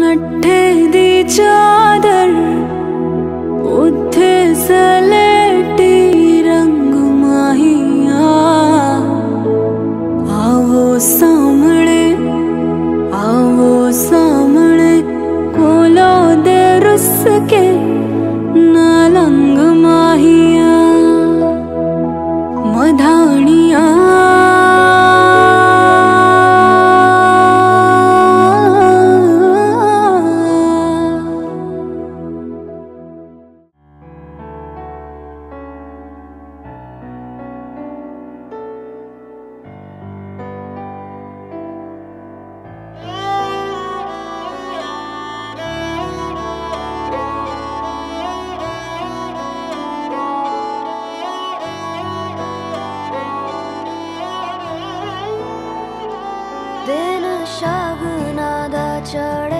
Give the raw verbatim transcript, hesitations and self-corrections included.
नट्ठे दी चादर उठे सलेटी रंग माहिया आवो सामने आवो सामने कोलो दे रुस के नालंग माहिया मधानिया चढ़